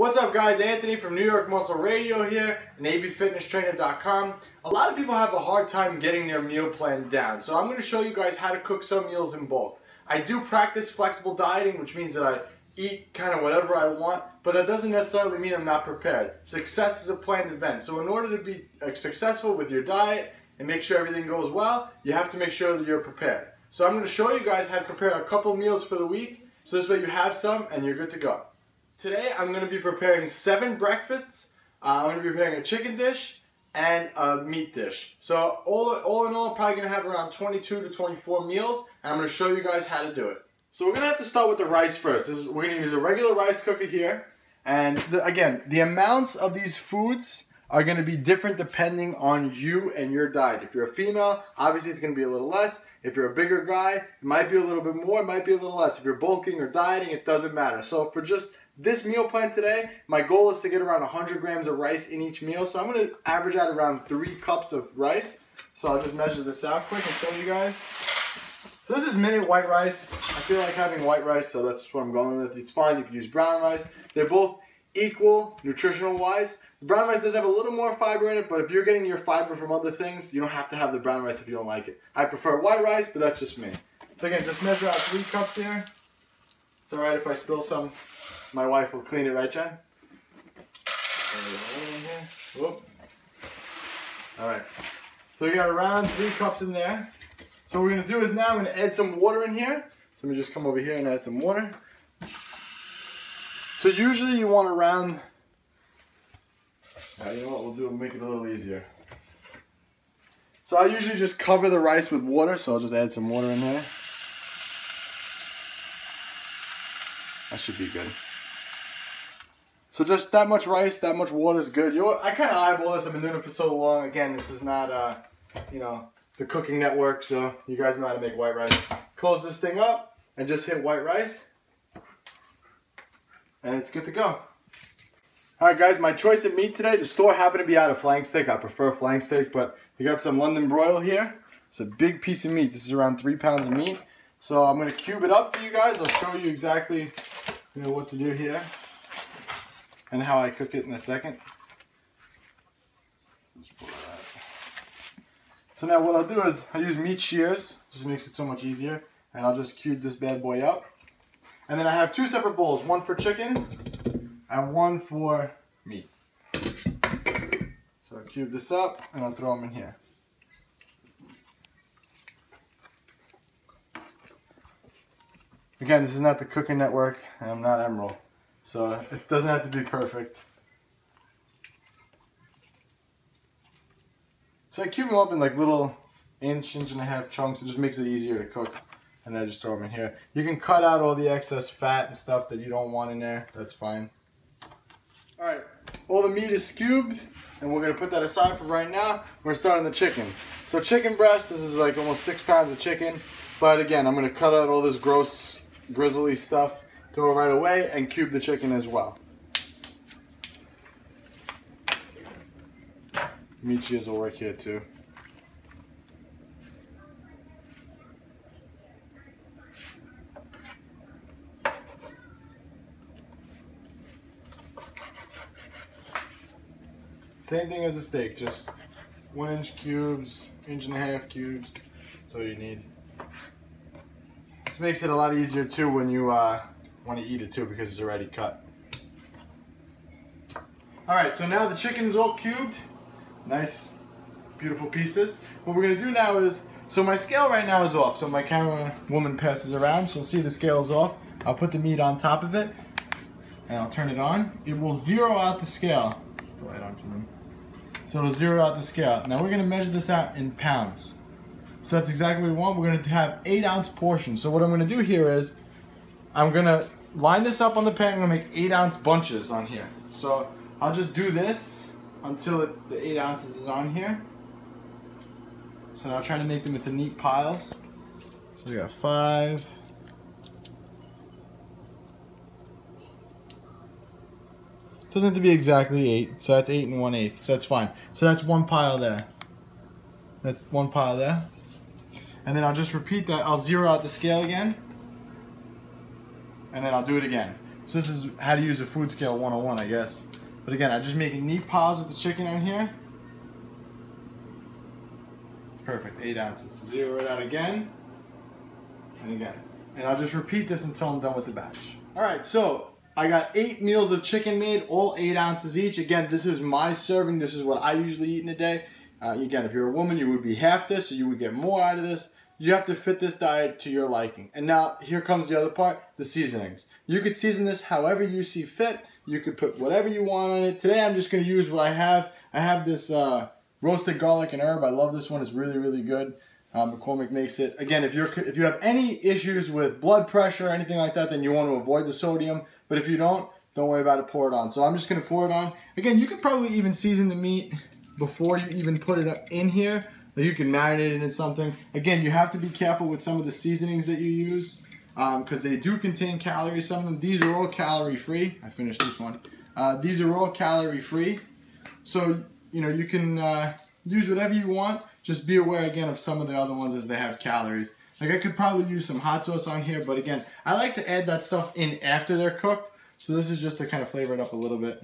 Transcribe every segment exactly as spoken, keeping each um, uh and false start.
What's up guys, Anthony from New York Muscle Radio here and a b fitness trainer dot com. A lot of people have a hard time getting their meal plan down, so I'm going to show you guys how to cook some meals in bulk. I do practice flexible dieting, which means that I eat kind of whatever I want, but that doesn't necessarily mean I'm not prepared. Success is a planned event, so in order to be successful with your diet and make sure everything goes well, you have to make sure that you're prepared. So I'm going to show you guys how to prepare a couple meals for the week, so this way you have some and you're good to go. Today I'm going to be preparing seven breakfasts. Uh, I'm going to be preparing a chicken dish and a meat dish. So all, all in all, I'm probably going to have around twenty-two to twenty-four meals, and I'm going to show you guys how to do it. So we're going to have to start with the rice first. This is, we're going to use a regular rice cooker here. And the, again, the amounts of these foods are going to be different depending on you and your diet. If you're a female, obviously it's going to be a little less. If you're a bigger guy, it might be a little bit more, it might be a little less. If you're bulking or dieting, it doesn't matter. So for just this meal plan today, my goal is to get around one hundred grams of rice in each meal. So I'm going to average out around three cups of rice. So I'll just measure this out quick and show you guys. So this is mini white rice. I feel like having white rice, so that's what I'm going with. It's fine. You can use brown rice. They're both equal nutritional wise. The brown rice does have a little more fiber in it, but if you're getting your fiber from other things, you don't have to have the brown rice if you don't like it. I prefer white rice, but that's just me. So again, just measure out three cups here. It's alright if I spill some. My wife will clean it, right, Jen? Alright. So we got around three cups in there. So what we're going to do is now I'm going to add some water in here. So let me just come over here and add some water. So usually you want around... Now, you know what we'll do, we'll make it a little easier. So I usually just cover the rice with water, so I'll just add some water in there. That should be good. So just that much rice, that much water is good. You know what? I kind of eyeball this. I've been doing it for so long. Again, this is not, uh, you know, the cooking network, so you guys know how to make white rice. Close this thing up and just hit white rice, and it's good to go. All right, guys, my choice of meat today, the store happened to be out of flank steak. I prefer flank steak, but we got some London broil here. It's a big piece of meat. This is around three pounds of meat. So I'm going to cube it up for you guys. I'll show you exactly, you know, what to do here and how I cook it in a second. So now what I'll do is I use meat shears. Just makes it so much easier. And I'll just cube this bad boy up. And then I have two separate bowls, one for chicken and one for meat. So I'll cube this up and I'll throw them in here. Again, this is not the cooking network, and I'm not Emerald, so it doesn't have to be perfect. So I cube them up in like little inch, inch and a half chunks. It just makes it easier to cook, and then I just throw them in here. You can cut out all the excess fat and stuff that you don't want in there. That's fine. All right, all the meat is cubed, and we're gonna put that aside for right now. We're gonna start on the chicken. So chicken breast, this is like almost six pounds of chicken, but again, I'm gonna cut out all this gross grizzly stuff, throw it right away, and cube the chicken as well. Meat shears will work here too. Same thing as a steak, just one inch cubes, inch and a half cubes, that's all you need. Makes it a lot easier too when you uh, want to eat it too, because it's already cut. Alright, so now the chicken's all cubed. Nice, beautiful pieces. What we're going to do now is, so my scale right now is off, so my camera woman passes around, so you'll see the scale is off. I'll put the meat on top of it, and I'll turn it on. It will zero out the scale. The light on for them. So it'll zero out the scale. Now we're going to measure this out in pounds. So that's exactly what we want. We're going to have eight ounce portions. So what I'm going to do here is I'm going to line this up on the pan. I'm going to make eight ounce bunches on here. So I'll just do this until it, the eight ounces is on here. So now I'll try to make them into neat piles. So we got five. Doesn't have to be exactly eight. So that's eight and one eighth. So that's fine. So that's one pile there. That's one pile there. And then I'll just repeat that. I'll zero out the scale again. And then I'll do it again. So this is how to use a food scale one oh one, I guess. But again, I just make a neat pause with the chicken in here. Perfect, eight ounces. Zero it out again, and again. And I'll just repeat this until I'm done with the batch. All right, so I got eight meals of chicken made, all eight ounces each. Again, this is my serving. This is what I usually eat in a day. Uh, again, if you're a woman, you would be half this, so you would get more out of this. You have to fit this diet to your liking. And now, here comes the other part, the seasonings. You could season this however you see fit. You could put whatever you want on it. Today, I'm just gonna use what I have. I have this uh, roasted garlic and herb. I love this one, it's really, really good. Um, McCormick makes it. Again, if, you're, if you have any issues with blood pressure or anything like that, then you want to avoid the sodium. But if you don't, don't worry about it, pour it on. So I'm just gonna pour it on. Again, you could probably even season the meat before you even put it in here. Or you can marinate it in something. Again, you have to be careful with some of the seasonings that you use because um, they do contain calories, some of them. These are all calorie free. I finished this one. Uh, these are all calorie free. So, you know, you can uh, use whatever you want. Just be aware, again, of some of the other ones as they have calories. Like I could probably use some hot sauce on here, but again, I like to add that stuff in after they're cooked. So this is just to kind of flavor it up a little bit.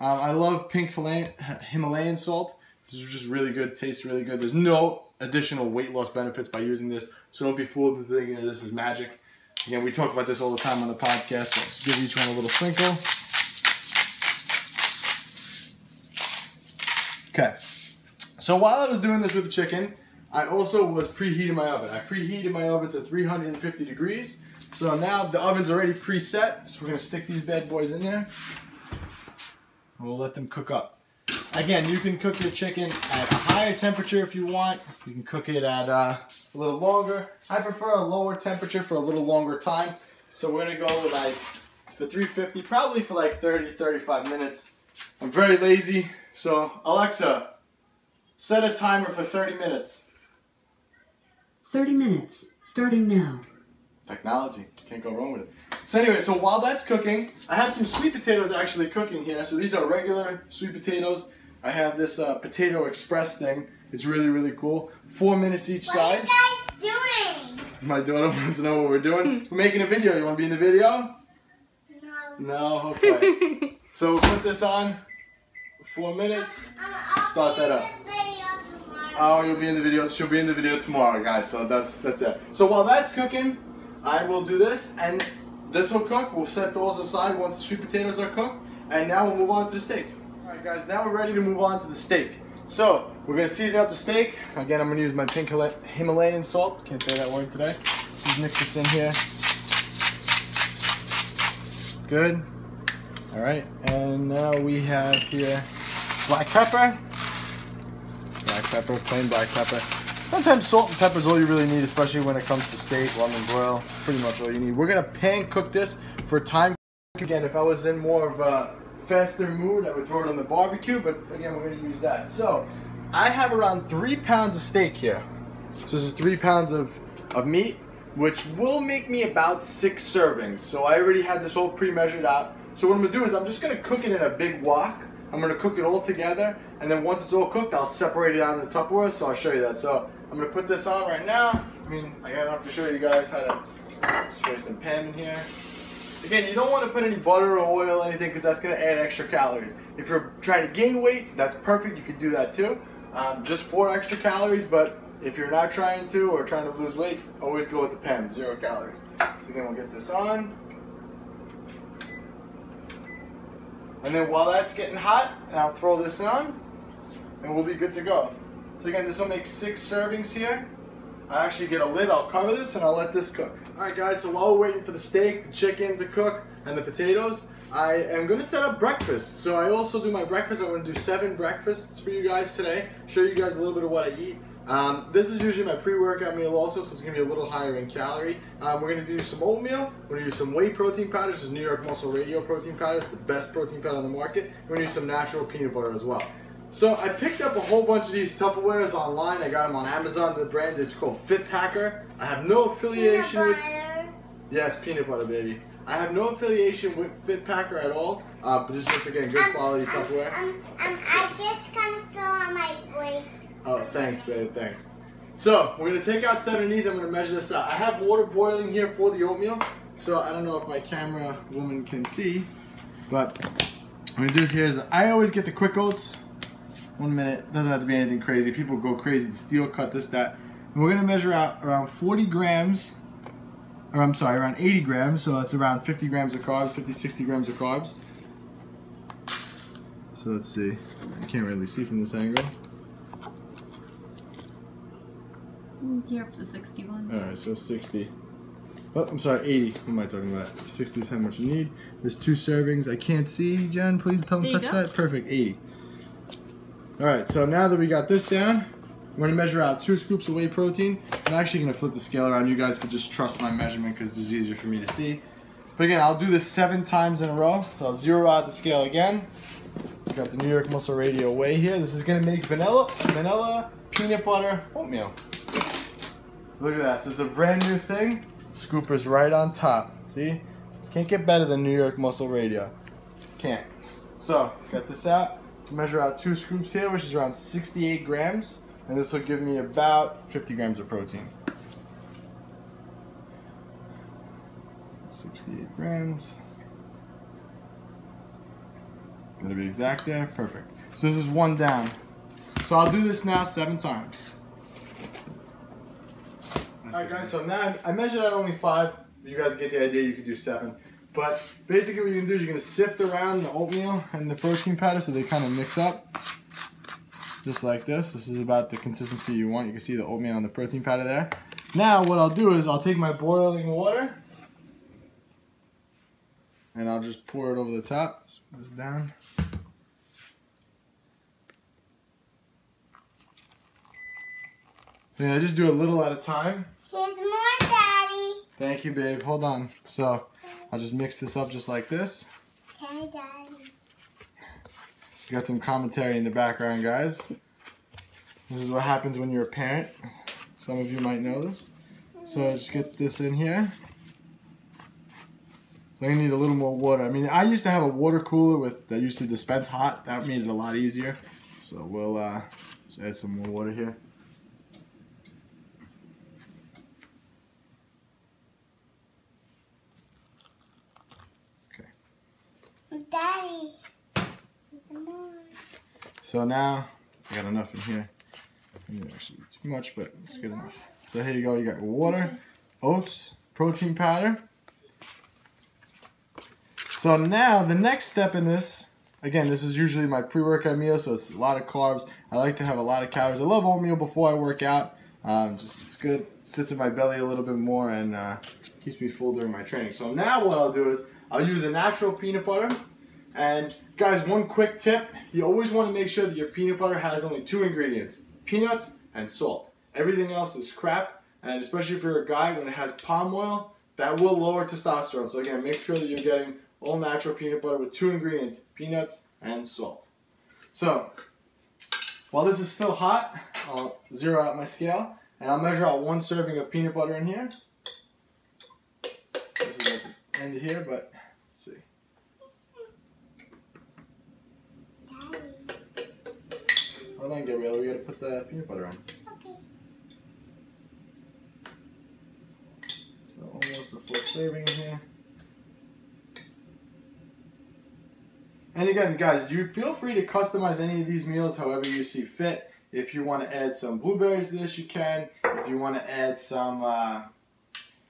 Um, I love pink Himalayan salt. This is just really good, tastes really good. There's no additional weight loss benefits by using this. So don't be fooled with thinking that this is magic. Again, we talk about this all the time on the podcast. So let's give each one a little sprinkle. Okay. So while I was doing this with the chicken, I also was preheating my oven. I preheated my oven to three hundred fifty degrees. So now the oven's already preset. So we're gonna stick these bad boys in there. We'll let them cook up. Again, you can cook your chicken at a higher temperature if you want. You can cook it at uh, a little longer. I prefer a lower temperature for a little longer time. So we're gonna go like for three fifty, probably for like thirty, thirty-five minutes. I'm very lazy, so Alexa, set a timer for thirty minutes. thirty minutes, starting now. Technology, can't go wrong with it. So anyway, so while that's cooking, I have some sweet potatoes actually cooking here. So these are regular sweet potatoes. I have this uh, potato express thing. It's really, really cool. Four minutes each side. What are you guys doing? My daughter wants to know what we're doing. We're making a video. You want to be in the video? No. No? Okay. So we'll put this on. Four minutes. I'll start that up. Oh, you'll be in the video. She'll be in the video tomorrow, guys. So that's that's it. So while that's cooking, I will do this, and this will cook. We'll set those aside once the sweet potatoes are cooked, and now we'll move on to the steak. All right, guys, now we're ready to move on to the steak. So we're gonna season up the steak. Again, I'm gonna use my pink Himalayan salt. Can't say that word today. Just mix this in here. Good. All right, and now we have here black pepper. Black pepper, plain black pepper. Sometimes salt and pepper is all you really need, especially when it comes to steak, lemon broil, pretty much all you need. We're gonna pan cook this for time. Again, if I was in more of a faster mood, I would throw it on the barbecue, but again, we're gonna use that. So, I have around three pounds of steak here. So this is three pounds of, of meat, which will make me about six servings. So I already had this all pre-measured out. So what I'm gonna do is I'm just gonna cook it in a big wok. I'm gonna cook it all together, and then once it's all cooked, I'll separate it out in the Tupperware, so I'll show you that. So I'm gonna put this on right now. I mean, I gotta have to show you guys how to spray some Pam in here. Again, you don't wanna put any butter or oil or anything because that's gonna add extra calories. If you're trying to gain weight, that's perfect, you can do that too. Um, just for extra calories, but if you're not trying to or trying to lose weight, always go with the Pam, zero calories. So again, we'll get this on. And then while that's getting hot, and I'll throw this on, and we'll be good to go. So again, this will make six servings here. I actually get a lid, I'll cover this, and I'll let this cook. All right, guys, so while we're waiting for the steak, the chicken to cook, and the potatoes, I am gonna set up breakfast. So I also do my breakfast. I'm gonna do seven breakfasts for you guys today, show you guys a little bit of what I eat. Um, this is usually my pre-workout meal also, so it's going to be a little higher in calorie. Um, we're going to do some oatmeal, we're going to use some whey protein powder, this is New York Muscle Radio protein powder, it's the best protein powder on the market. We're going to use some natural peanut butter as well. So I picked up a whole bunch of these Tupperwares online, I got them on Amazon, the brand is called Fit Packer. I have no affiliation with... Yes, peanut butter, baby. I have no affiliation with Fit Packer at all, uh, but it's just, again, good um, quality um, Tupperware. Um, um, so. I just kind of fell on my voice. Oh, thanks, babe, thanks. So, we're gonna take out seven of these, I'm gonna measure this out. I have water boiling here for the oatmeal. So I don't know if my camera woman can see, but what I'm gonna do is here is I always get the quick oats. One minute, doesn't have to be anything crazy. People go crazy, the steel cut, this, that. And we're gonna measure out around forty grams, or I'm sorry, around eighty grams. So that's around fifty grams of carbs, fifty, sixty grams of carbs. So let's see, I can't really see from this angle. You're up to sixty-one. All right, so sixty. Oh, I'm sorry, eighty. What am I talking about? sixty is how much you need. There's two servings. I can't see, Jen. Please tell me to touch that. Perfect, eighty. All right, so now that we got this down, I'm gonna measure out two scoops of whey protein. I'm actually gonna flip the scale around. You guys could just trust my measurement because it's easier for me to see. But again, I'll do this seven times in a row. So I'll zero out the scale again. We've got the New York Muscle Radio whey here. This is gonna make vanilla, vanilla, peanut butter, oatmeal. Look at that, so it's a brand new thing. Scooper's right on top, see? Can't get better than New York Muscle Radio. Can't. So, got this out. Let's measure out two scoops here, which is around sixty-eight grams. And this will give me about fifty grams of protein. sixty-eight grams. Gotta be exact there, perfect. So this is one down. So I'll do this now seven times. Alright guys, so now I measured out only five. You guys get the idea, you could do seven. But basically what you're gonna do is you're gonna sift around the oatmeal and the protein powder so they kind of mix up. Just like this. This is about the consistency you want. You can see the oatmeal and the protein powder there. Now what I'll do is I'll take my boiling water and I'll just pour it over the top. Put this down. Yeah, I just do a little at a time. Here's more, Daddy. Thank you, babe. Hold on. So, I'll just mix this up just like this. Okay, Daddy. Got some commentary in the background, guys. This is what happens when you're a parent. Some of you might know this. So, just get this in here. So, I need a little more water. I mean, I used to have a water cooler with that used to dispense hot. That made it a lot easier. So, we'll uh, just add some more water here. Daddy, some more. So now, I got enough in here. Maybe actually too much, but it's good enough. So here you go, you got water, oats, protein powder. So now, the next step in this, again, this is usually my pre-workout meal, so it's a lot of carbs. I like to have a lot of calories. I love oatmeal before I work out. Um, just it's good, it sits in my belly a little bit more and uh, keeps me full during my training. So now what I'll do is, I'll use a natural peanut butter. And guys, one quick tip, you always want to make sure that your peanut butter has only two ingredients, peanuts and salt. Everything else is crap, and especially if you're a guy, when it has palm oil, that will lower testosterone. So again, make sure that you're getting all natural peanut butter with two ingredients, peanuts and salt. So, while this is still hot, I'll zero out my scale, and I'll measure out one serving of peanut butter in here. This is at the end of here, but let's see. Hold on, Gabriella, we gotta put the peanut butter on. Okay. So almost a full serving in here. And again, guys, you feel free to customize any of these meals however you see fit. If you want to add some blueberries to this, you can. If you want to add some, uh,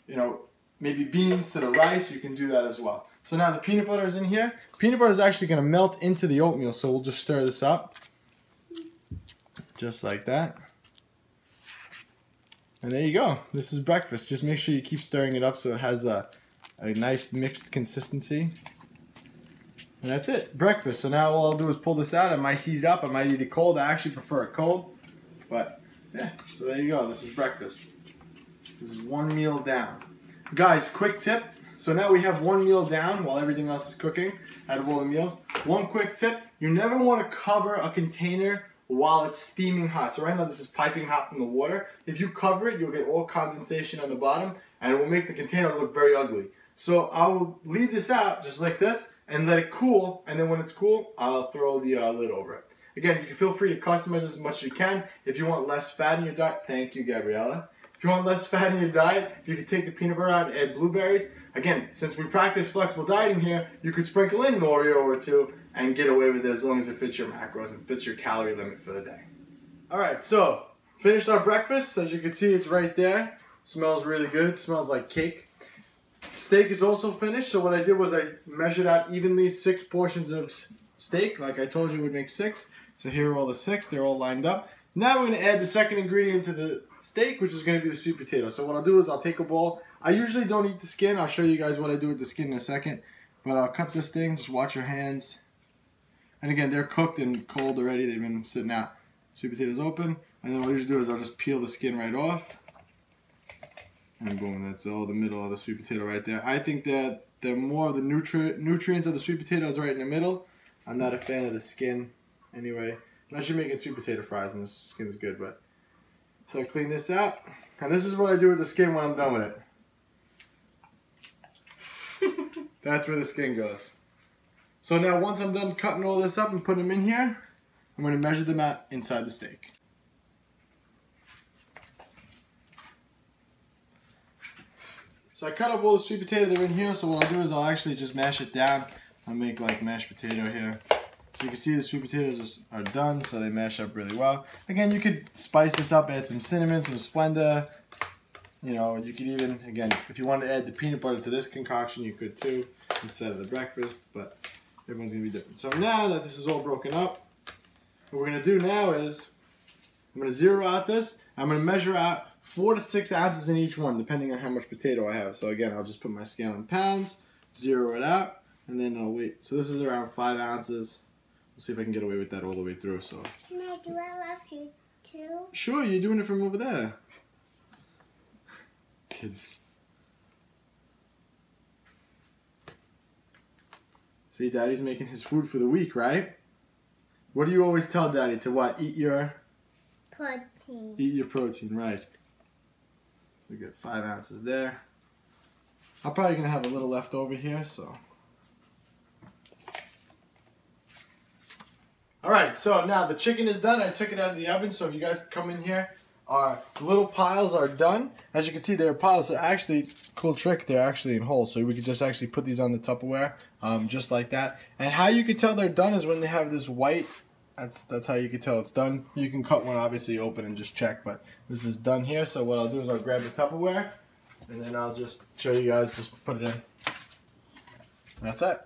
you know, maybe beans to the rice, you can do that as well. So now the peanut butter is in here. Peanut butter is actually gonna melt into the oatmeal, so we'll just stir this up. Just like that. And there you go. This is breakfast. Just make sure you keep stirring it up so it has a, a nice mixed consistency. And that's it. Breakfast. So now all I'll do is pull this out. I might heat it up. I might eat it cold. I actually prefer it cold. But yeah, so there you go. This is breakfast. This is one meal down. Guys, quick tip. So now we have one meal down while everything else is cooking out of all the meals. One quick tip. You never want to cover a container while it's steaming hot. So right now this is piping hot from the water. If you cover it, you'll get all condensation on the bottom and it will make the container look very ugly. So I will leave this out just like this and let it cool, and then when it's cool, I'll throw the uh, lid over it. Again, you can feel free to customize as much as you can. If you want less fat in your diet, thank you, Gabriella. If you want less fat in your diet, you can take the peanut butter out and add blueberries. Again, since we practice flexible dieting here, you could sprinkle in an Oreo or two and get away with it as long as it fits your macros and fits your calorie limit for the day. All right, so finished our breakfast. As you can see, it's right there. Smells really good. It smells like cake. Steak is also finished. So what I did was I measured out evenly six portions of steak. Like I told you, it would make six. So here are all the six. They're all lined up. Now we're going to add the second ingredient to the steak, which is going to be the sweet potato. So what I'll do is I'll take a bowl. I usually don't eat the skin. I'll show you guys what I do with the skin in a second. But I'll cut this thing. Just watch your hands. And again, they're cooked and cold already. They've been sitting out. Sweet potatoes open. And then what I usually do is I'll just peel the skin right off. And boom, that's all the middle of the sweet potato right there. I think that the more of the nutri nutrients of the sweet potato is right in the middle. I'm not a fan of the skin anyway. Unless you're making sweet potato fries and the skin is good, but. So I clean this out. And this is what I do with the skin when I'm done with it. That's where the skin goes. So now once I'm done cutting all this up and putting them in here, I'm gonna measure them out inside the steak. So I cut up all the sweet potato that are in here, so what I'll do is I'll actually just mash it down. I'll make like mashed potato here. So you can see the sweet potatoes are done, so they mash up really well. Again, you could spice this up, add some cinnamon, some Splenda. You know, you could even, again, if you wanted to add the peanut butter to this concoction, you could too, instead of the breakfast, but everyone's gonna be different. So now that this is all broken up, what we're gonna do now is, I'm gonna zero out this, I'm gonna measure out four to six ounces in each one, depending on how much potato I have. So again, I'll just put my scale in pounds, zero it out, and then I'll wait. So this is around five ounces. We'll see if I can get away with that all the way through, so. Can I do I love you too? Sure, you're doing it from over there. Kids. See, Daddy's making his food for the week, right? What do you always tell Daddy? To what? Eat your? Protein. Eat your protein, right. We got five ounces there. I'm probably going to have a little left over here, so. Alright, so now the chicken is done. I took it out of the oven, so if you guys come in here, our little piles are done. As you can see, they're piles. So actually, cool trick, they're actually in whole. So we could just actually put these on the Tupperware, um, just like that. And how you can tell they're done is when they have this white, that's, that's how you can tell it's done. You can cut one, obviously, open and just check, but this is done here. So what I'll do is I'll grab the Tupperware, and then I'll just show you guys, just put it in. That's it.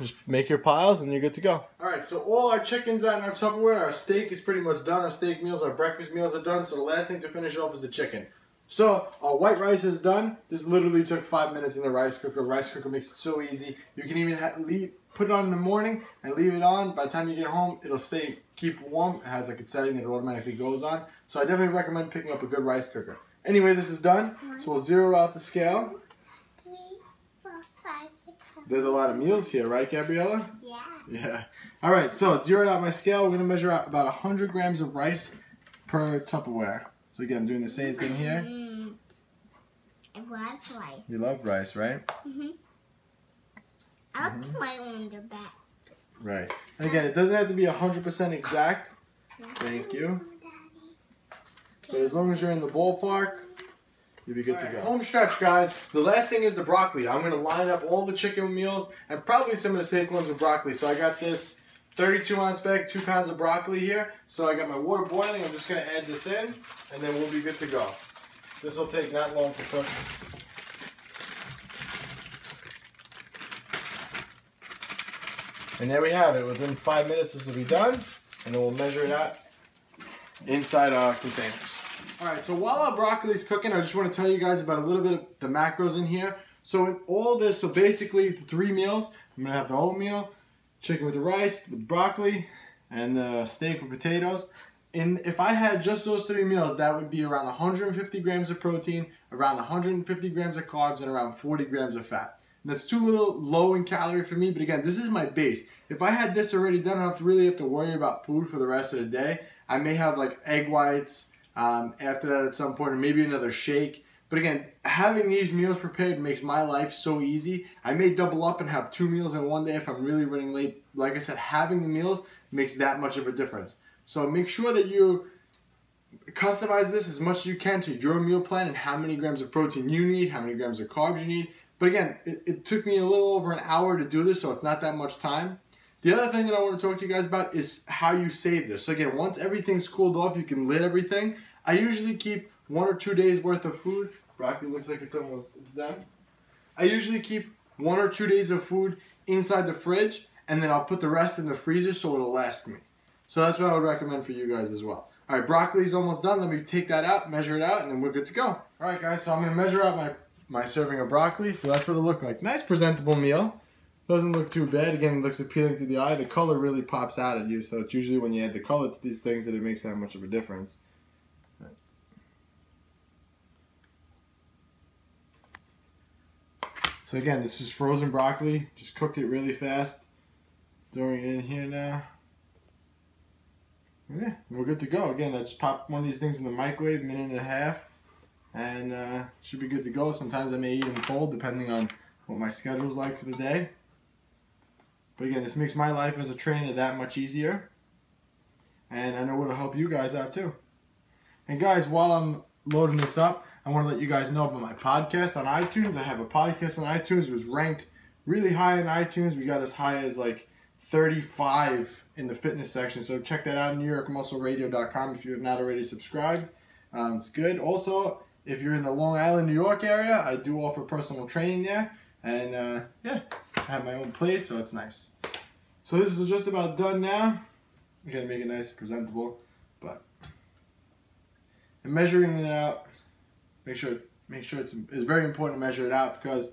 Just make your piles and you're good to go. Alright, so all our chicken's out in our Tupperware. Our steak is pretty much done. Our steak meals, our breakfast meals are done. So the last thing to finish off is the chicken. So our white rice is done. This literally took five minutes in the rice cooker. Rice cooker makes it so easy. You can even ha leave, put it on in the morning and leave it on. By the time you get home, it'll stay, keep warm. It has like a setting that it automatically goes on. So I definitely recommend picking up a good rice cooker. Anyway, this is done. So we'll zero out the scale. There's a lot of meals here, right, Gabriella? Yeah. Yeah. All right, so zeroed out my scale. We're going to measure out about one hundred grams of rice per Tupperware. So, again, I'm doing the same thing here. Mm. I love rice. You love rice, right? Mm-hmm. I'll mm-hmm. play one of the best. Right. And again, it doesn't have to be one hundred percent exact. Thank you. But as long as you're in the ballpark, you'll be good all to right. go. Home stretch, guys. The last thing is the broccoli. I'm going to line up all the chicken meals and probably some of the steak ones with broccoli. So I got this thirty-two ounce bag, two pounds of broccoli here. So I got my water boiling. I'm just going to add this in, and then we'll be good to go. This will take not long to cook. And there we have it. Within five minutes, this will be done, and then we'll measure it out inside our containers. Alright, so while our broccoli's cooking, I just want to tell you guys about a little bit of the macros in here. So in all this, so basically three meals, I'm going to have the oatmeal, chicken with the rice, the broccoli, and the steak with potatoes. And if I had just those three meals, that would be around one hundred fifty grams of protein, around one hundred fifty grams of carbs, and around forty grams of fat. And that's too little low in calorie for me, but again, this is my base. If I had this already done, I don't have to really have to worry about food for the rest of the day. I may have like egg whites, Um, after that at some point, or maybe another shake. But again, having these meals prepared makes my life so easy. I may double up and have two meals in one day if I'm really running late. Like I said, having the meals makes that much of a difference. So make sure that you customize this as much as you can to your meal plan and how many grams of protein you need, how many grams of carbs you need. But again, it, it took me a little over an hour to do this, so it's not that much time. The other thing that I want to talk to you guys about is how you save this. So again, once everything's cooled off, you can lid everything. I usually keep one or two days worth of food. Broccoli looks like it's almost, it's done. I usually keep one or two days of food inside the fridge, and then I'll put the rest in the freezer so it'll last me. So that's what I would recommend for you guys as well. All right, broccoli's almost done. Let me take that out, measure it out, and then we're good to go. All right, guys, so I'm gonna measure out my, my serving of broccoli. So that's what it looked like. Nice, presentable meal. Doesn't look too bad. Again, it looks appealing to the eye. The color really pops out at you, so it's usually when you add the color to these things that it makes that much of a difference. So again, this is frozen broccoli. Just cooked it really fast. Throwing it in here now. Yeah, we're good to go. Again, I just popped one of these things in the microwave, minute and a half, and uh, should be good to go. Sometimes I may eat them cold, depending on what my schedule's like for the day. But again, this makes my life as a trainer that much easier. And I know it'll help you guys out too. And guys, while I'm loading this up, I want to let you guys know about my podcast on iTunes. I have a podcast on iTunes. It was ranked really high in iTunes. We got as high as like thirty-five in the fitness section. So check that out, New York Muscle Radio dot com, if you have not already subscribed. Um, it's good. Also, if you're in the Long Island, New York area, I do offer personal training there. And uh, yeah, I have my own place, so it's nice. So this is just about done now. I'm going to make it nice and presentable. But I'm measuring it out. Make sure, make sure it's, it's very important to measure it out because,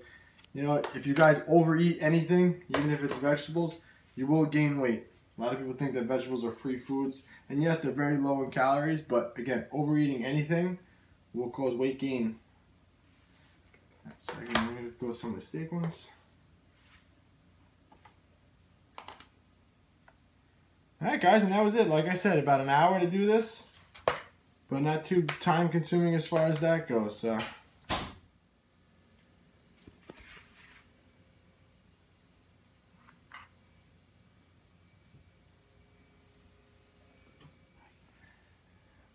you know, if you guys overeat anything, even if it's vegetables, you will gain weight. A lot of people think that vegetables are free foods. And yes, they're very low in calories, but again, overeating anything will cause weight gain. So I'm going to go with some of the steak ones. All right, guys, and that was it. Like I said, about an hour to do this. But not too time consuming as far as that goes, so.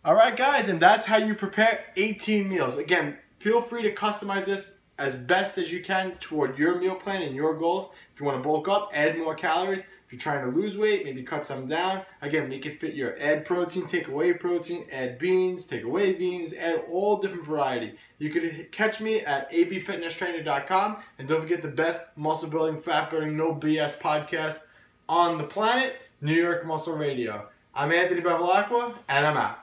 All right, guys, and that's how you prepare eighteen meals. Again, feel free to customize this as best as you can toward your meal plan and your goals. If you want to bulk up, add more calories. You're trying to lose weight, maybe cut some down. Again, make it fit your add protein, take away protein, add beans, take away beans, add all different variety. You could catch me at A B fitness trainer dot com, and don't forget the best muscle building, fat burning, no B S podcast on the planet, New York Muscle Radio. I'm Anthony Bevilacqua, and I'm out.